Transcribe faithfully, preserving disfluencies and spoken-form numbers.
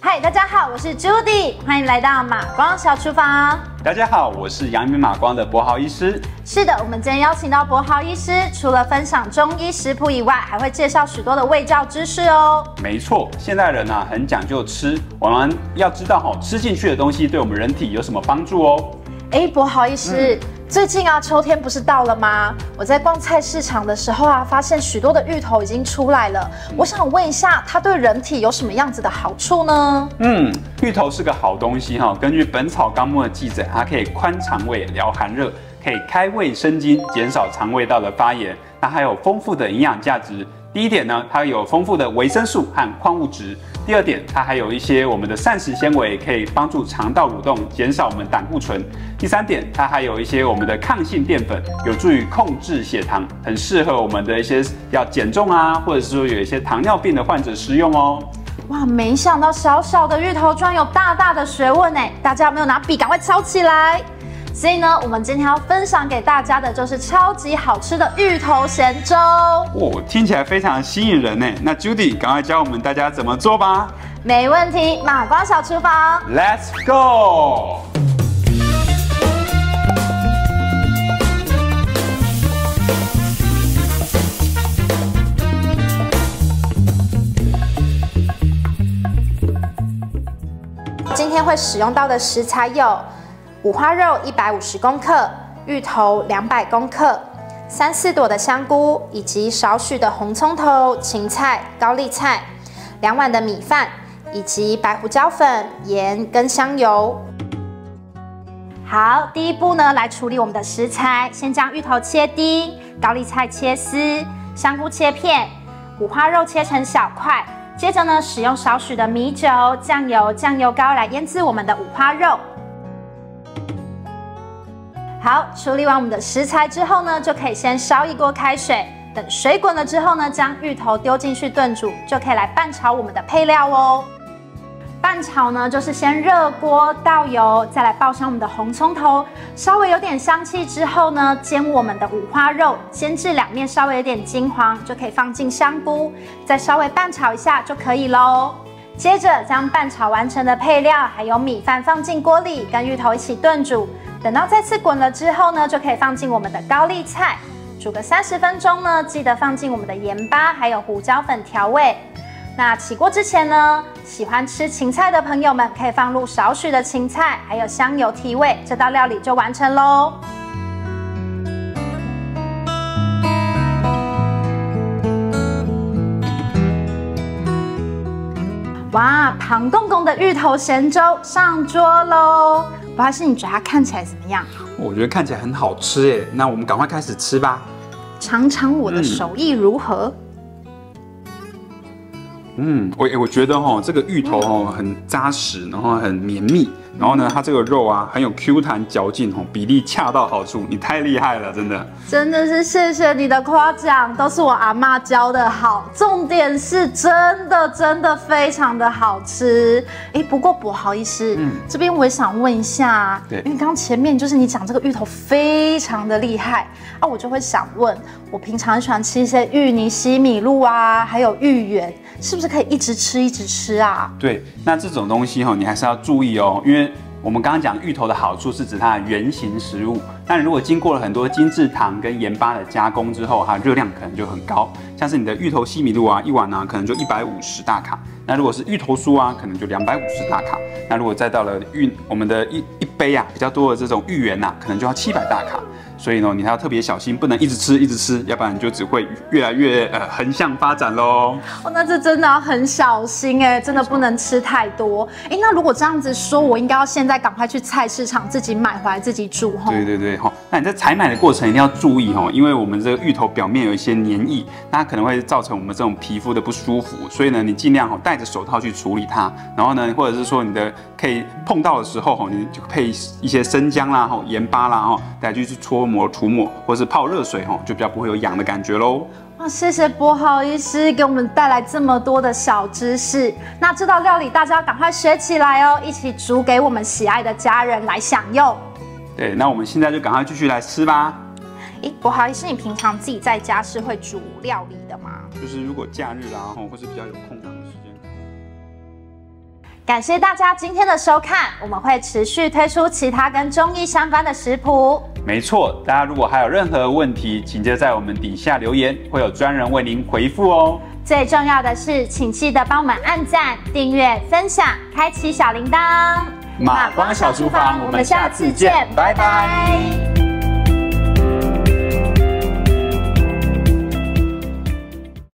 嗨，大家好，我是 Judy， 欢迎来到马光小厨房。大家好，我是阳明马光的柏豪医师。是的，我们今天邀请到柏豪医师，除了分享中医食谱以外，还会介绍许多的卫教知识哦。没错，现代人啊很讲究吃，我们要知道哈、哦，吃进去的东西对我们人体有什么帮助哦。哎，柏豪医师。嗯最近啊，秋天不是到了吗？我在逛菜市场的时候啊，发现许多的芋头已经出来了。我想问一下，它对人体有什么样子的好处呢？嗯，芋头是个好东西哈、哦。根据《本草纲目》的记载，它可以宽肠胃、疗寒热，可以开胃生津，减少肠胃道的发炎。那还有丰富的营养价值。第一点呢，它有丰富的维生素和矿物质。第二点，它还有一些我们的膳食纤维，可以帮助肠道蠕动，减少我们胆固醇。第三点，它还有一些我们的抗性淀粉，有助于控制血糖，很适合我们的一些要减重啊，或者是说有一些糖尿病的患者食用哦。哇，没想到小小的芋头居然有大大的学问哎！大家有没有拿笔赶快抄起来？所以呢，我们今天要分享给大家的就是超级好吃的芋头咸粥。哦，听起来非常吸引人呢。那 Judy， 赶快教我们大家怎么做吧。没问题，马光小厨房 ，Let's go。今天会使用到的食材有。五花肉一百五十公克，芋头两百公克，三四朵的香菇，以及少许的红葱头、芹菜、高丽菜，两碗的米饭，以及白胡椒粉、盐跟香油。好，第一步呢，来处理我们的食材，先将芋头切丁，高丽菜切丝，香菇切片，五花肉切成小块。接着呢，使用少许的米酒、酱油、酱油膏来腌制我们的五花肉。好，处理完我们的食材之后呢，就可以先烧一锅开水，等水滚了之后呢，将芋头丢进去炖煮，就可以来拌炒我们的配料哦。拌炒呢，就是先热锅倒油，再来爆香我们的红葱头，稍微有点香气之后呢，煎我们的五花肉，煎至两面稍微有点金黄，就可以放进香菇，再稍微拌炒一下就可以喽。接着将拌炒完成的配料还有米饭放进锅里，跟芋头一起炖煮。等到再次滚了之后呢，就可以放进我们的高丽菜，煮个三十分钟呢。记得放进我们的盐巴，还有胡椒粉调味。那起锅之前呢，喜欢吃芹菜的朋友们可以放入少许的芹菜，还有香油提味，这道料理就完成喽。哇，庞公公的芋头咸粥上桌喽！不好意思，你觉得它看起来怎么样？我觉得看起来很好吃耶，那我们赶快开始吃吧，尝尝我的手艺如何。嗯，我我觉得哦，这个芋头哦很扎实，然后很绵密，然后呢，它这个肉啊很有 Q 弹嚼劲哦，比例恰到好处。你太厉害了，真的。真的是谢谢你的夸奖，都是我阿嬷教的好。重点是真的真的非常的好吃。哎，不过柏豪医师，嗯，这边我也想问一下，对，因为刚前面就是你讲这个芋头非常的厉害啊，我就会想问，我平常喜欢吃一些芋泥西米露啊，还有芋圆，是不是？可以一直吃，一直吃啊！对，那这种东西哈、哦，你还是要注意哦，因为我们刚刚讲芋头的好处是指它的原型食物，但如果经过了很多精制糖跟盐巴的加工之后，它热量可能就很高，像是你的芋头西米露啊，一碗呢、啊、可能就一百五十大卡，那如果是芋头酥啊，可能就两百五十大卡，那如果再到了芋我们的一一杯啊比较多的这种芋圆呐、啊，可能就要七百大卡。所以呢，你还要特别小心，不能一直吃一直吃，要不然你就只会越来越呃横向发展喽。哦，那这真的要很小心哎，真的不能吃太多。哎，那如果这样子说，我应该要现在赶快去菜市场自己买回来自己煮哈。对对对哈、哦，那你在采买的过程一定要注意哈，因为我们这个芋头表面有一些黏液，那它可能会造成我们这种皮肤的不舒服。所以呢，你尽量哈戴着手套去处理它，然后呢，或者是说你的可以碰到的时候哈，你就配一些生姜啦、哈盐巴啦哈，大家就去搓。磨涂抹，或是泡热水吼，就比较不会有痒的感觉喽。哇，谢谢柏豪医师给我们带来这么多的小知识。那这道料理大家赶快学起来哦，一起煮给我们喜爱的家人来享用。对，那我们现在就赶快继续来吃吧。哎，柏豪医师，你平常自己在家是会煮料理的吗？就是如果假日啊，或是比较有空档的时间。感谢大家今天的收看，我们会持续推出其他跟中医相关的食谱。没错，大家如果还有任何问题，请就在我们底下留言，会有专人为您回复哦。最重要的是，请记得帮我们按赞、订阅、分享、开启小铃铛。马光小厨房，我们下次见，拜拜。